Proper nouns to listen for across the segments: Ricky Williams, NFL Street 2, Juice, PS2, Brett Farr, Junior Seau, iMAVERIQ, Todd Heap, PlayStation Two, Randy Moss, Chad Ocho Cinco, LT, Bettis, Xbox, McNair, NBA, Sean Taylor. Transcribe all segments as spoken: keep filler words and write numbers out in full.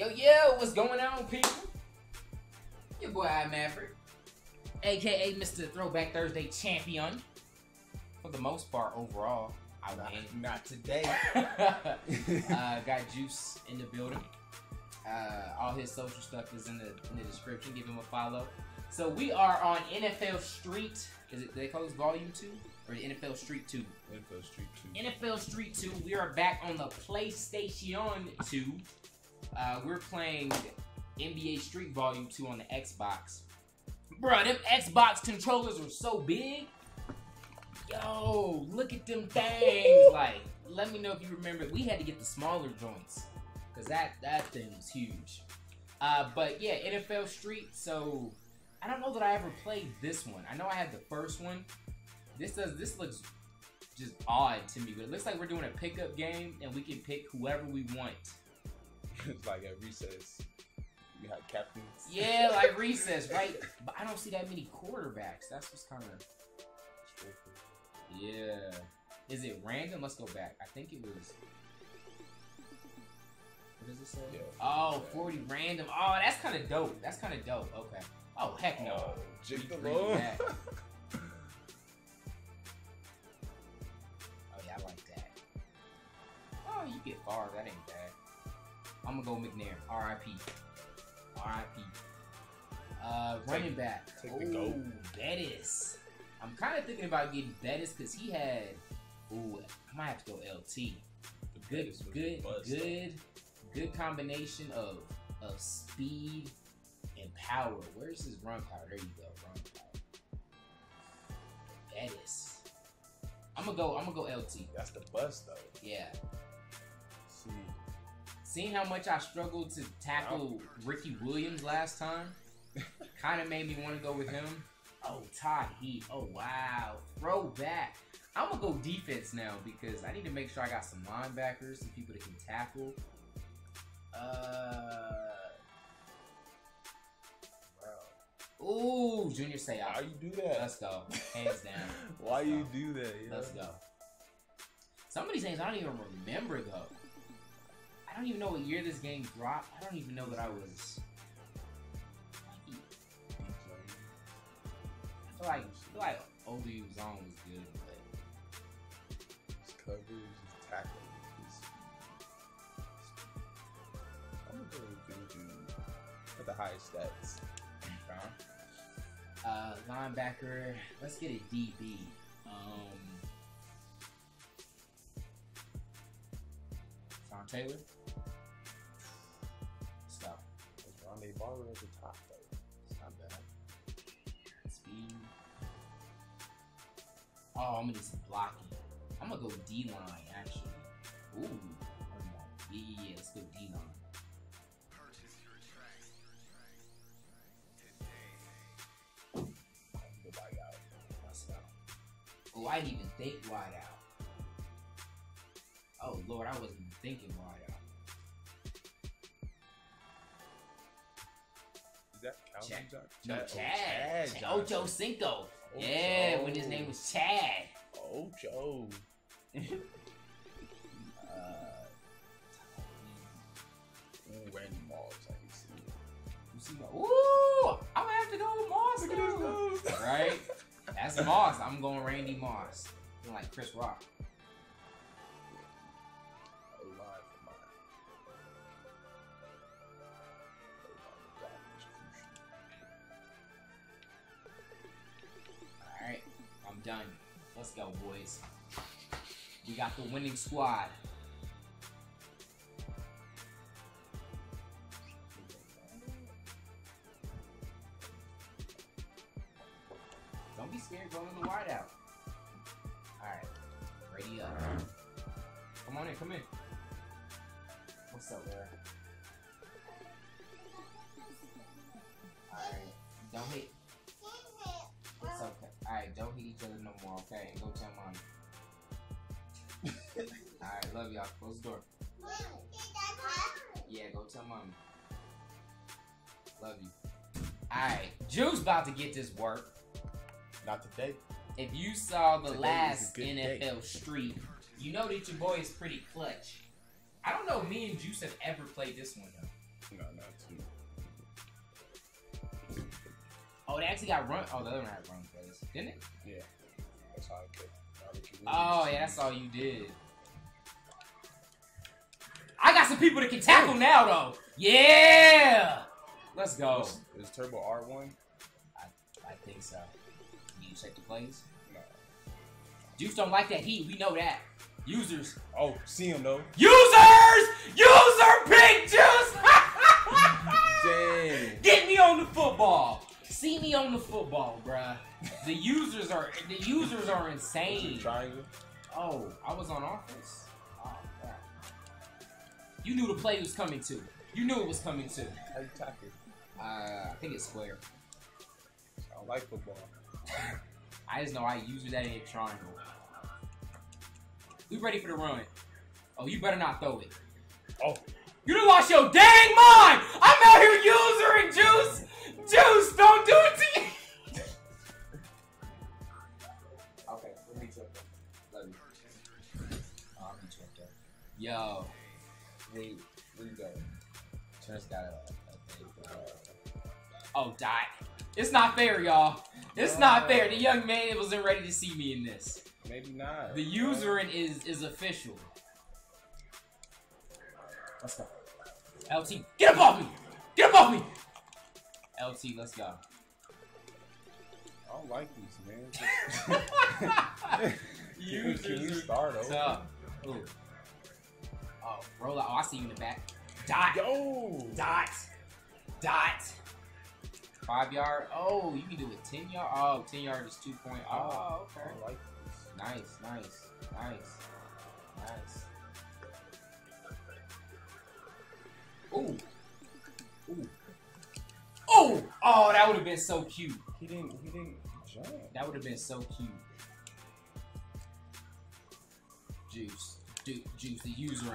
Yo, yo, what's going on, people? Your boy iMAVERIQ, aka Mister Throwback Thursday Champion. For the most part, overall, I win. Not today. uh, got Juice in the building. Uh, all his social stuff is in the in the description. Give him a follow. So we are on N F L Street. Is it they call it Volume Two or N F L Street Two? N F L Street Two. N F L Street Two. We are back on the PlayStation Two. Uh, we're playing N B A Street Volume Two on the Xbox. Bruh, them Xbox controllers are so big. Yo, look at them things. Like, let me know if you remember. We had to get the smaller joints. Cause that, that thing was huge. Uh, but yeah, N F L Street. So I don't know that I ever played this one. I know I had the first one. This does this looks just odd to me, but it looks like we're doing a pickup game and we can pick whoever we want. It's like at recess. We have captains. Yeah, like recess, right? But I don't see that many quarterbacks. That's what's kinda yeah. Is it random? Let's go back. I think it was. What does it say? Yeah, oh, forty yeah. Random. Oh, that's kind of dope. That's kind of dope. Okay. Oh, heck no. Oh, jig the low. Oh, yeah, I like that. Oh, you get far. That ain't bad. I'm going to go McNair. R I P. R I P. Uh, running back. Take the goat. Bettis. I'm kind of thinking about getting Bettis because he had. Ooh, I might have to go L T. Good, good, good, good combination of of speed and power. Where's his run power? There you go, run power. Bettis. I'm gonna go. I'm gonna go L T. That's the bust though. Yeah. See. Seeing how much I struggled to tackle Ricky Williams last time, kind of made me want to go with him. Oh, Todd Heap. Oh, wow. Throwback. I'm going to go defense now because I need to make sure I got some linebackers, some people that can tackle. Uh, bro. Ooh, Junior Seau. Why you do that? Let's go. Hands down. Why you do that? Yeah. Let's go. Some of these things I don't even remember, though. I don't even know what year this game dropped. I don't even know that I was... I feel like, I feel like older he was on was good, but his coverage, his tackle, his, his, I'm gonna go with Benji at the highest stats. Okay. Uh, linebacker. Let's get a D B. Um, Sean Taylor. Stop. Randy Moss at the top though. It's not bad. Speed. Oh, I'm gonna do some blocking. I'm gonna go D line actually. Ooh, yeah, yeah, yeah. Let's go D line. Oh, I didn't even think wide out. Oh Lord, I wasn't even thinking wide out. Is that Chad? No, Chad. Chad. Chad. Chad Ocho Cinco. Ocho. Yeah, when his name was Chad. Ocho. uh, Ooh, Randy Moss. I can see it. You see my? Ooh, I'm gonna have to go with Moss. Look at this, right? That's Moss. I'm going Randy Moss. I'm like Chris Rock. Done. Let's go, boys. We got the winning squad. Don't be scared going in the wide out. Alright. Ready up. Come on in, come in. What's up, Larry? Alright. Don't hit. It's okay. Alright, don't hit each other no more, okay? Go tell mommy. Alright, love y'all. Close the door. Yeah, go tell mommy. Love you. Alright, Juice about to get this work. Not today. If you saw the today last N F L day. Street, you know that your boy is pretty clutch. I don't know if me and Juice have ever played this one, though. No, not two. Oh, they actually got run. Oh, the other one had run plays, didn't it? Yeah. That's how I get. Oh, yeah, that's all you did. I got some people that can tackle now, though. Yeah! Let's go. Is, is Turbo R one? I, I think so. You check the plays? No. Juice don't like that heat. We know that. Users. Oh, see him, though. Users! User pick Juice! Dang. Get me on the football. See me on the football, bruh. The users are the users are insane. Triangle. Oh, I was on offense. Oh, God. You knew the play was coming too. You knew it was coming too. How you talking? Uh, I think it's square. I don't like football. I just know I use that in a triangle. We ready for the run? Oh, you better not throw it. Oh. You done lost your dang mind. I'm out here user and Juice. Juice, don't do it to you! Okay, let me jump up. Let me. Oh, I'll be jumped up. Yo. Wait, where you going? Chance got a, a, a, a, Oh, die. It's not fair, y'all. It's no. not fair. The young man wasn't ready to see me in this. Maybe not. The user is, is official. Let's go. L T, get up off me! Get up off me! L T, let's go. I don't like these, man. You can you start over? Ooh. Oh, roll out. Oh, I see you in the back. Dot. Yo. Dot. Dot. Five yard. Oh, you can do it. Ten yard. Oh, ten yard is two point. Oh, okay. I like this. Nice, nice, nice, nice. Ooh. Ooh. Oh! Oh, that would have been so cute. He didn't. He didn't jump. That would have been so cute. Juice, Ju Juice, the user.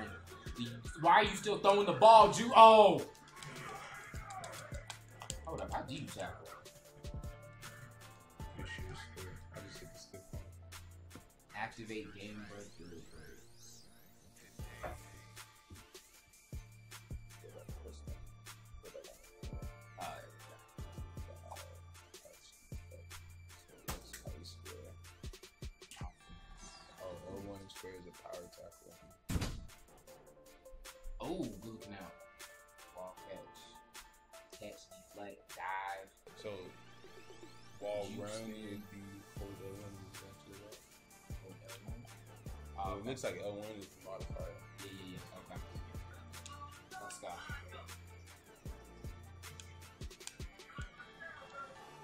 The, why are you still throwing the ball, Juice? Oh! Hold up, how do you tackle? Activate game breakthrough. Is a power tackle. Oh, good now. Ball catch. Catch, deflect, dive. So, ball Juice run would be hold L one eventually, right? Hold L one? Uh, well, it looks like L one is modified. Yeah, yeah, yeah. Okay. Let's go.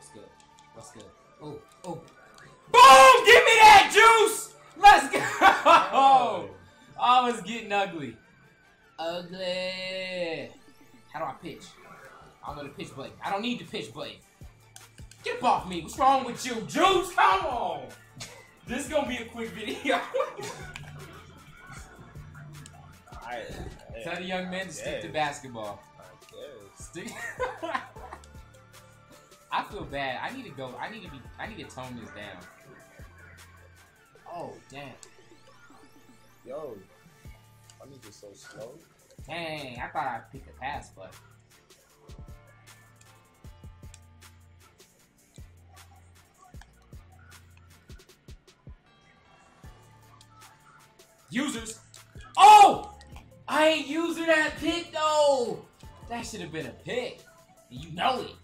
That's good. That's good. Oh, oh. Boom! Give me that, Juice! Let's go! Oh, oh, it's getting ugly. Ugly. How do I pitch? I don't know the pitch blade. I don't need the pitch blade. Get up off me. What's wrong with you? Juice, come on. This is going to be a quick video. I, I, Tell the young man to stick to basketball. I guess. Stick. I feel bad. I need to go. I need to be. I need to tone this down. Oh, damn. Yo, I need to so slow. Dang, I thought I picked the pass, but. Users. Oh! I ain't using that pick, though. That should have been a pick. You know it.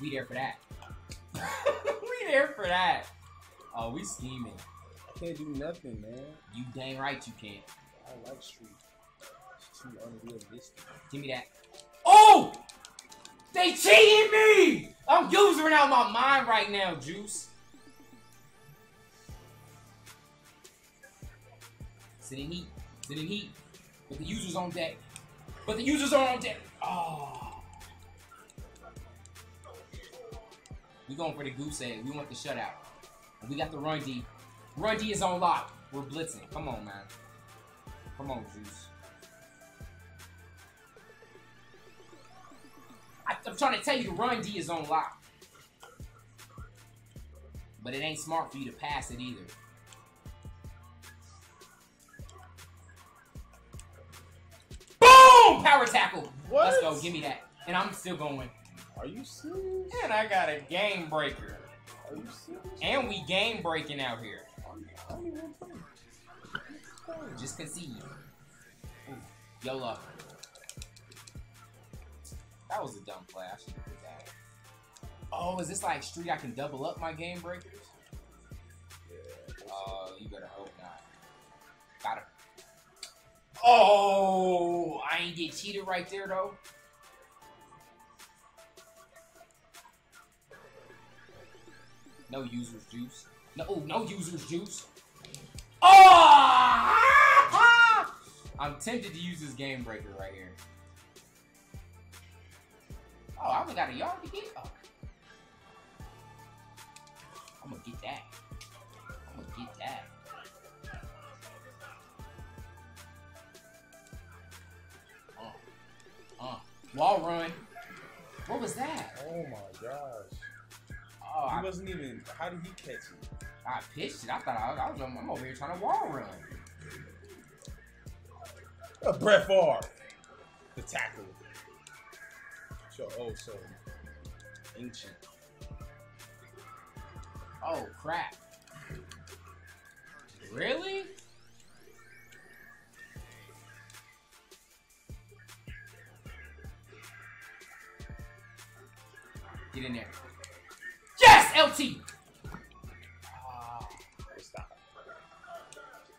We there for that. We there for that. Oh, we scheming. I can't do nothing, man. You dang right you can't. I like street. It's too unrealistic. Give me that. Oh! They cheating me! I'm using out my mind right now, Juice. Sit in heat. Sit in heat. But the user's on deck. But the user's are on deck. Oh. We're going for the goose egg. We want the shutout. And we got the run D. Run D is on lock. We're blitzing. Come on, man. Come on, Juice. I, I'm trying to tell you, the run D is on lock. But it ain't smart for you to pass it either. Boom! Power tackle. What? Let's go. Give me that. And I'm still going. Are you serious? And I got a game breaker. Are you serious? And we game breaking out here. I don't even play. Just concede. Ooh, YOLO. That was a dumb play. I should have did that. Oh, is this like street I can double up my game breakers? Yeah. Oh, uh, you better hope not. Got him. Oh, I ain't get cheated right there though. No users juice. No, ooh, no users juice. Oh! I'm tempted to use this game breaker right here. Oh, I only got a yard to get. Oh. I'm gonna get that. I'm gonna get that. Uh, uh. Wall run. What was that? Oh my gosh. Oh, he I, wasn't even. How did he catch it? I pitched it. I thought I was. I was I'm over here trying to wall run. Uh, Brett Farr, the tackle. Sure. Oh, so ancient. Oh crap! Really? Get in there. Yes, L T. Oh. Stop.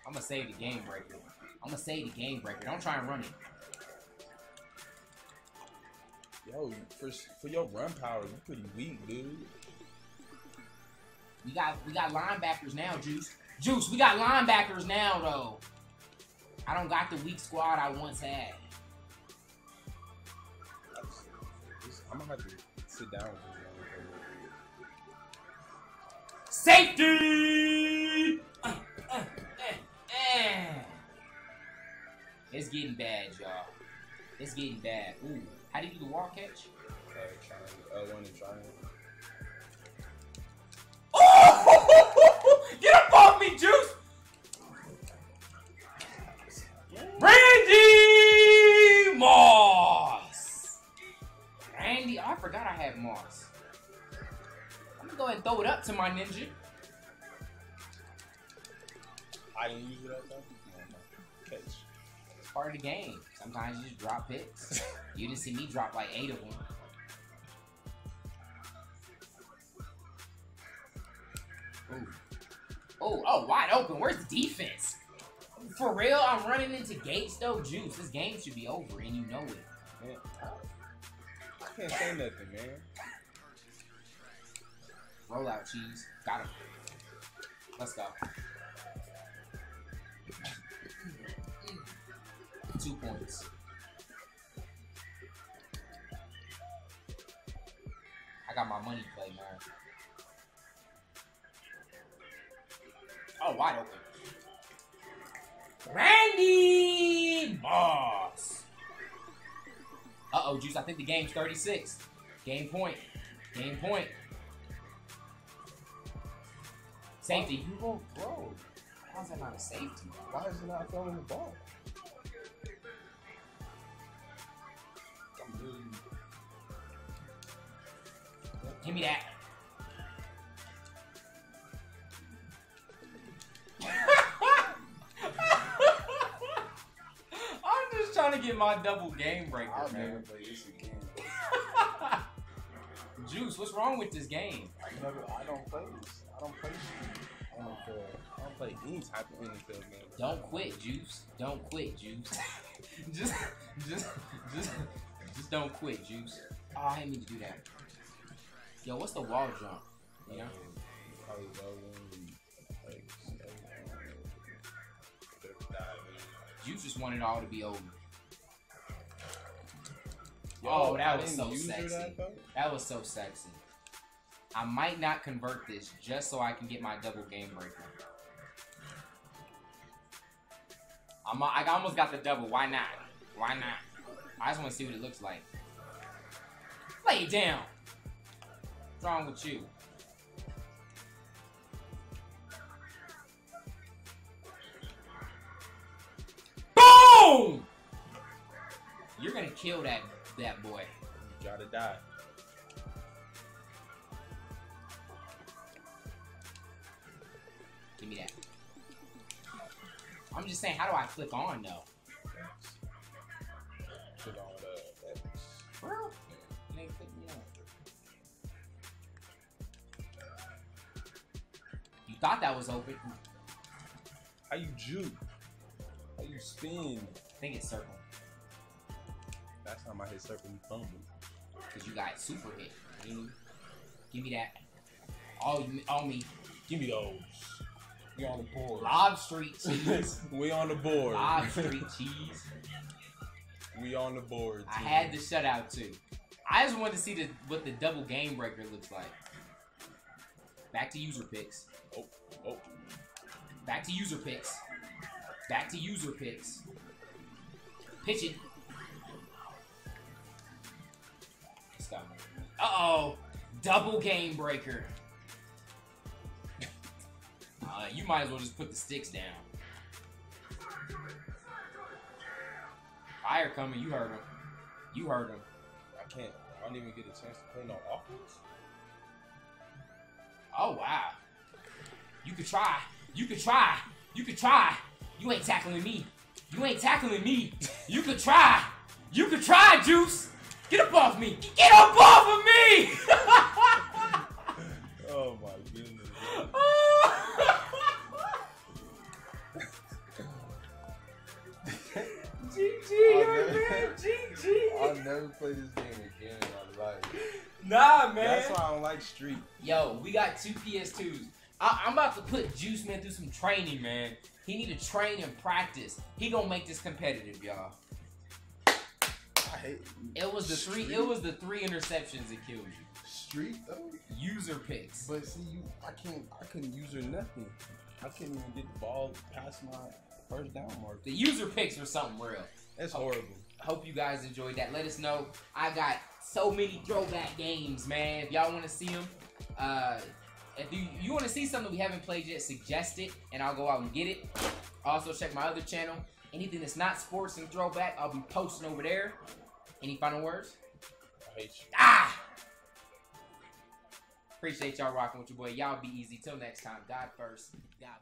I'm gonna save the game breaker. I'm gonna save the game breaker. Don't try and run it. Yo, for for your run power, you're pretty weak, dude. We got we got linebackers now, Juice. Juice, we got linebackers now, though. I don't got the weak squad I once had. I'm gonna have to sit down. Safety. Uh, uh, uh, uh. It's getting bad, y'all. It's getting bad. Ooh, how do you do the wall catch? Uh, one and triangle. Get up off me, Juice! Randy Moss! Randy, oh, I forgot I had Moss. I'm gonna go ahead and throw it up to my ninja. I didn't use it up though. Catch. It's part of the game. Sometimes you just drop picks. You didn't see me drop like eight of them. Ooh. Oh, oh, wide open. Where's the defense? For real, I'm running into gates though, Juice. This game should be over, and you know it. Man, I can't say nothing, man. Roll out, cheese. Got him. Let's go. Two points. I got my money play, man. Oh, wide open. Randy Moss. Uh-oh, Juice. I think the game's thirty-six. Game point. Game point. Safety. You won't throw. How's that not a safety? Why is he not throwing the ball? Give me that. Trying to get my double game breaker, I'll man. Never play this again. Juice, what's wrong with this game? I, never, I don't play this. I don't play this. I don't play. I don't play any type of N F L game. Don't quit, Juice. Don't quit, Juice. just, just, just, just don't quit, Juice. Oh, I hate me to do that. Yo, what's the wall jump? You know? Probably like, Juice just wanted all to be over. Yo, oh, that I was so sexy. That, that was so sexy. I might not convert this just so I can get my double game breaker. I'm, I almost got the double. Why not? Why not? I just want to see what it looks like. Lay it down. What's wrong with you? kill that that boy. You gotta die. Give me that. I'm just saying, how do I click on though? Click on the Xbox. Well, you ain't click me on. You thought that was open. How you juke? How you spin? I think it's circle. Last time I hit circle, you fumbled. Cause you got super hit. Give me, give me that. All you, all me. Give me those. We on the board. Live street cheese. We on the board. Live street cheese. We on the board. Too. I had the shutout too. I just wanted to see the, what the double game breaker looks like. Back to user picks. Oh, oh. Back to user picks. Back to user picks. Pitch it. Uh-oh. Double game breaker. Uh, you might as well just put the sticks down. Fire coming. You heard him. You heard him. I can't. I don't even get a chance to play no offense. Oh, wow. You could try. You could try. You could try. You ain't tackling me. You ain't tackling me. You could try. You could try, Juice. Get up off me. Get up off of me. Oh, my goodness. G G, man. G G. I'll never play this game again in my life. Nah, man. That's why I don't like Street. Yo, we got two P S twos. I I'm about to put Juice Man through some training, man. He need to train and practice. He gonna make this competitive, y'all. I hate you. It was the Street. three. It was the three interceptions that killed you. Street though. User picks. But see, you, I can't. I couldn't user nothing. I couldn't even get the ball past my first down mark. The user picks are something real. That's hope, horrible. Hope you guys enjoyed that. Let us know. I got so many throwback games, man. If y'all want to see them, uh, if you, you want to see something we haven't played yet, suggest it, and I'll go out and get it. Also, check my other channel. Anything that's not sports and throwback, I'll be posting over there. Any final words? I hate you. Ah! Appreciate y'all rocking with your boy. Y'all be easy. Till next time, God first. God bless.